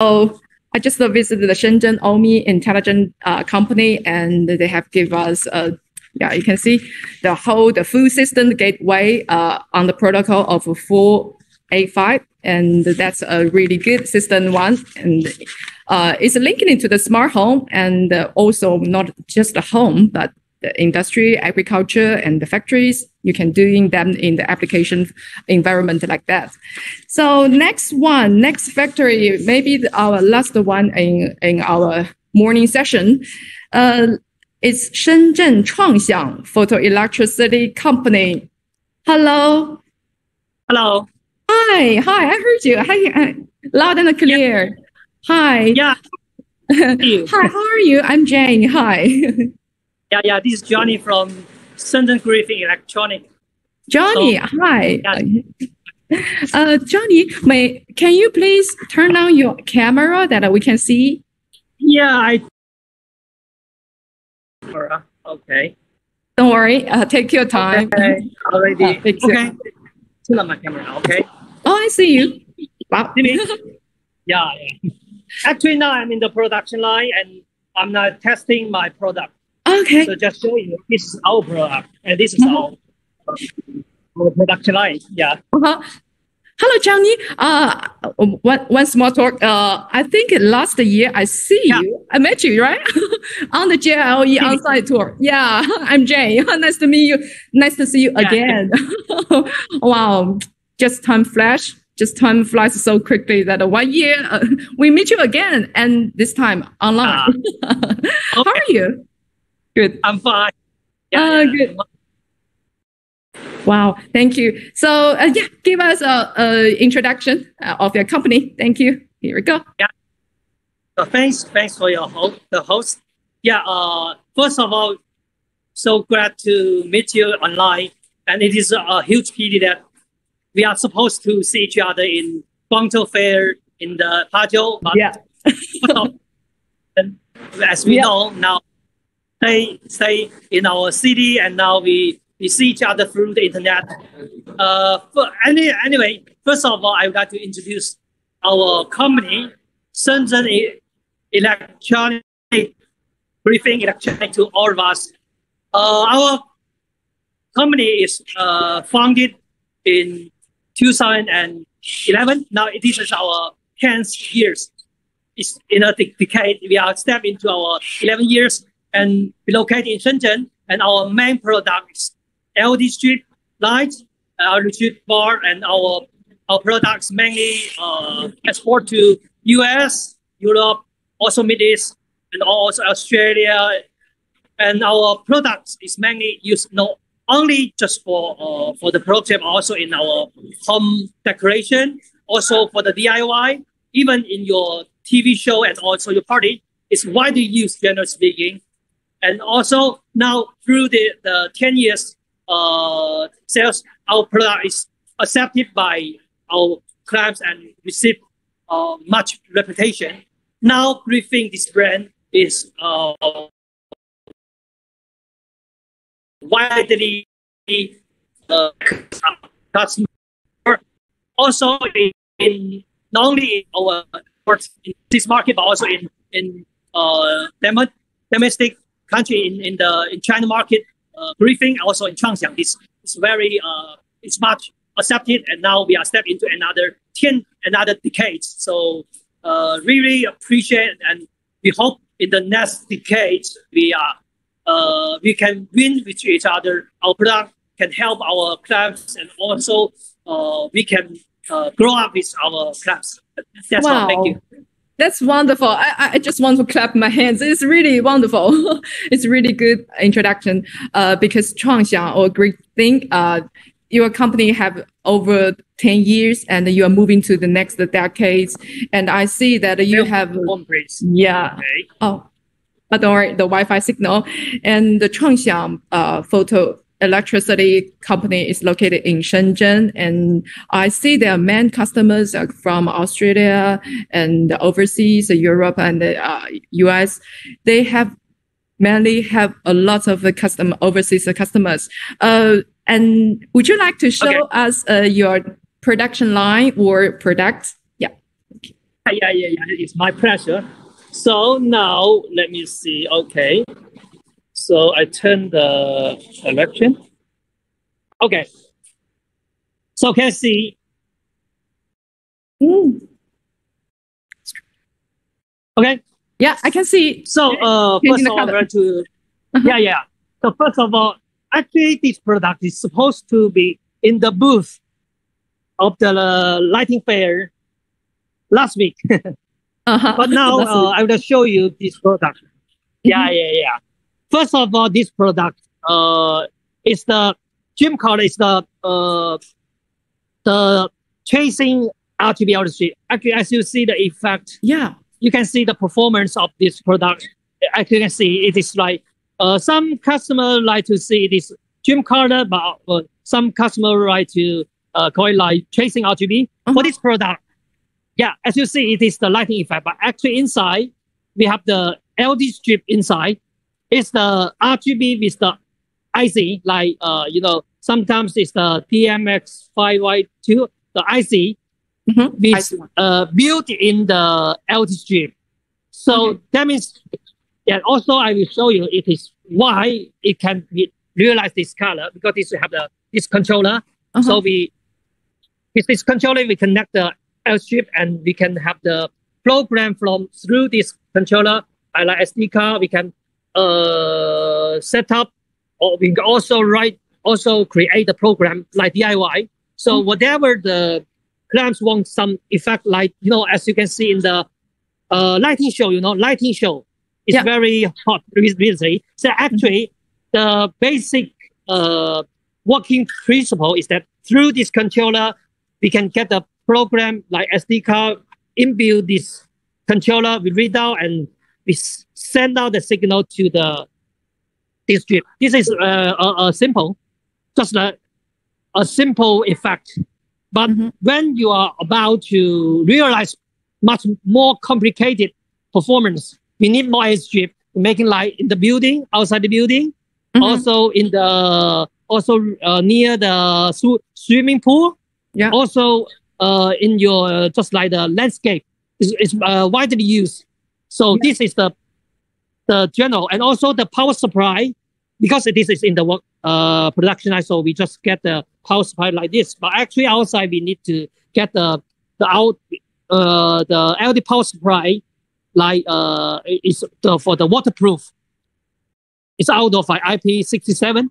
So I just visited the Shenzhen Omi Intelligent company, and they have give us yeah, you can see the whole full system gateway on the protocol of 485, and that's a really good system one, and it's linked into the smart home, and also not just the home, but the industry, agriculture, and the factories. You can doing them in the application environment like that. So next one, next factory, maybe our last one in our morning session. It's Shenzhen Chuangxiang Photoelectricity Company. Hello. Hello. Hi. Hi. I heard you. Hi. Loud and clear. Yeah. Hi. Yeah. Hi. How are you? I'm Jane. Hi. Yeah. This is Johnny from Southern Griffin Electronic. Johnny. So, hi. Yeah. Johnny, can you please turn on your camera that we can see? Yeah. Okay. Don't worry. Take your time. Okay. Already. Okay. Turn on my camera now. Okay. Oh, I see you. Wow. Yeah. Actually, now I'm in the production line and I'm now testing my product. Okay. So just show you. This is our product, and this is our production line. Yeah. Hello, Johnny. One small talk. I think last year I see you. I met you, right? On the GILE outside tour. Yeah, I'm Jane. Nice to meet you. Nice to see you again. Wow. Time flies so quickly that 1 year we meet you again, and this time online. How are you? Good. I'm fine. Good. Wow, thank you. So, yeah, give us an introduction of your company. Thank you. Here we go. Yeah. So thanks for your host. Yeah. First of all, so glad to meet you online, and it is a huge pity that we are supposed to see each other in Guangzhou Fair in the Pajou. Yeah. As we know now, they stay in our city, and now we see each other through the internet. Anyway, first of all, I would like to introduce our company, Shenzhen Electronic, Briefing Electronic to all of us. Our company is founded in 2011. Now this is our 10th years. It's in a decade. We are stepping into our 11 years, and we located in Shenzhen. And our main product is LED strip light, LED strip bar, and our products mainly export to US, Europe, also Middle East, and also Australia. And our products is mainly used not only just for the project, also in our home decoration, also for the DIY, even in your TV show and also your party. It's widely used, generally speaking. And also now through the 10 years sales, our product is accepted by our clients and receive much reputation. Now Greethink, this brand is widely customer. Also in not only in our in this market, but also in domestic country in China market, Greethink also in Chuangxiang. It's very it's much accepted, and now we are stepping into another decade. So really appreciate, and we hope in the next decade we can win with each other. Our product can help our clients, and also we can grow up with our clients. That's all. Thank you. That's wonderful. I just want to clap my hands. It's really wonderful. It's really good introduction. Because Chuangxiang or Greethink, your company have over 10 years, and you are moving to the next decades. And I see that you have Okay. Oh, but don't worry, the Wi-Fi signal. and the Chuangxiang Photoelectricity Company is located in Shenzhen, and I see their main customers are from Australia and overseas, Europe and the US. They have mainly have a lot of overseas customers. And would you like to show us your production line or products? Yeah. Yeah. It's my pleasure. So now let me see. Okay. So I turn the selection. Okay. So can I see? Okay. Yeah, I can see. So first of all, So first of all, actually this product is supposed to be in the booth of the lighting fair last week. But now I will show you this product. First of all, this product is the gym color, is the chasing RGB LCD. Actually, as you see the effect, you can see the performance of this product. Actually, you can see it is like some customer like to see this gym color, but some customer like to call it like chasing RGB for this product. Yeah, as you see, it is the lighting effect, but actually inside we have the LED strip inside. It's the RGB with the IC, like you know, sometimes it's the DMX 5Y2, the IC, with built in the LED strip. So that means, yeah. Also, I will show you it is why it can be realize this color, because this have the this controller. So we with this controller we connect the LED strip and we can have the program from through this controller. I like SD card. We can set up, or we can also write, also create a program like DIY. So whatever the clients want some effect, like, you know, as you can see in the lighting show, you know, lighting show is very hot recently. So actually the basic working principle is that through this controller, we can get the program like SD card, inbuilt this controller, we read out and we send out the signal to the this strip. This is simple, just a simple effect. But when you are about to realize much more complicated performance, we need more LED strip, making light in the building, outside the building, also in the near the swimming pool, also in your just like the landscape is widely used. So this is the general, and also the power supply, because this is in the work production line, so we just get the power supply like this. But actually outside we need to get the LED power supply, like is for the waterproof. It's out of IP67,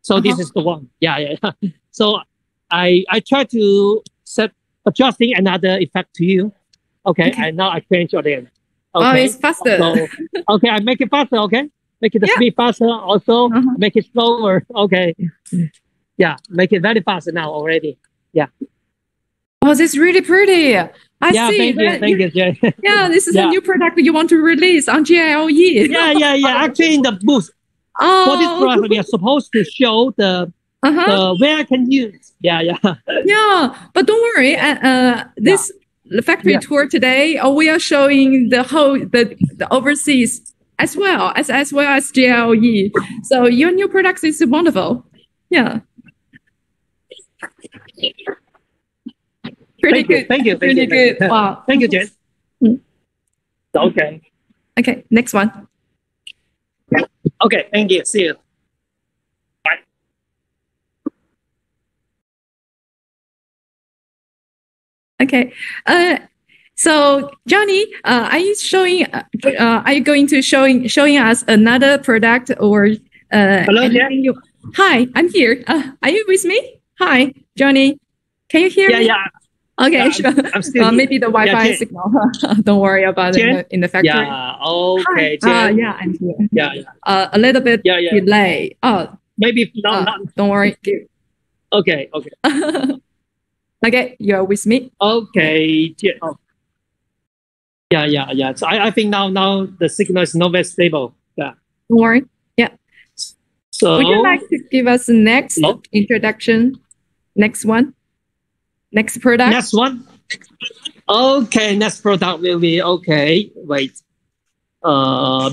so this is the one. So I try to set adjusting another effect to you. And now I change your name. Oh, it's faster. So, I make it faster. Make it the speed faster. Also, make it slower. Make it very fast now already. Oh, this is really pretty. I see. Thank you, Jay. This is a new product you want to release on GILE. Actually, in the booth for this product, we are supposed to show the where I can use. But don't worry. This. The factory tour today, we are showing the whole the overseas as well as GILE. So your new product is wonderful. Pretty good. Thank you. Wow. Thank you, Jen. Okay, next one. Okay, thank you. See you. Okay, so Johnny, are you going to show us another product or? Hello, Jen. Hi, I'm here. Are you with me? Hi, Johnny. Can you hear me? Yeah. Okay, sure. I'm still maybe the Wi-Fi signal. Don't worry about it in the factory. Okay. I'm here. A little bit delay. Maybe not. Don't worry. Okay. Okay, you're with me. Okay. So I think now the signal is not very stable. Don't worry. So would you like to give us the next introduction? Next one? Next product? Next one? Okay, next product will be wait.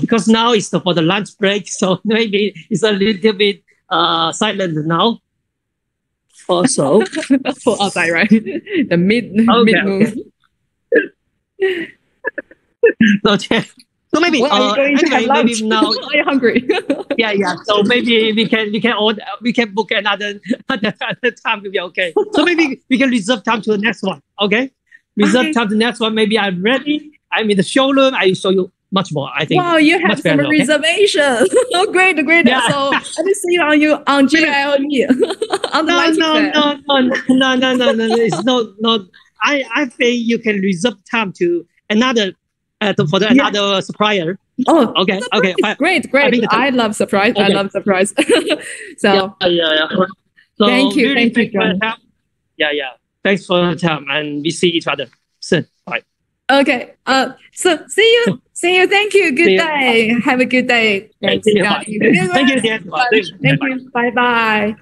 Because now it's for the lunch break, so maybe it's a little bit silent now. Also, for outside, right? The mid move. Okay. So maybe maybe now. Are you hungry? Yeah. So maybe we can book another time to be okay. So maybe we can reserve time to the next one. Okay, reserve time to the next one. Maybe I'm ready. I'm in the showroom. I show you much more. I think. Wow, you have some reservations. Oh, great. Yeah. So I will see you on GILE. No. It's not. I think you can reserve time to another. For another supplier. Oh, okay. Great. I love surprise. Okay. I love surprise. So yeah. So thank you. Yeah. Thanks for the time, and we see each other soon. Bye. Okay. So see you. Thank you. Good day. Have a good day. Thank you. Thank you. Bye.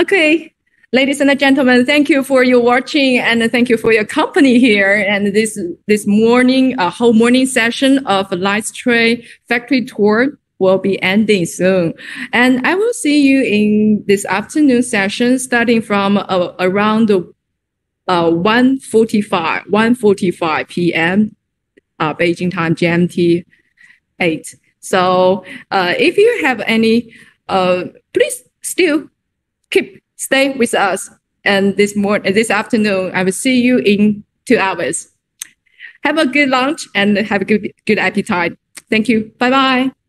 Okay. Ladies and gentlemen, thank you for your watching and thank you for your company here. And this morning, a whole morning session of Lightstrade Factory Tour will be ending soon. And I will see you in this afternoon session starting from around 1:45 p.m. Beijing time, GMT 8. So if you have any, please still stay with us, and this afternoon, I will see you in 2 hours. Have a good lunch and have a good appetite. Thank you. Bye-bye.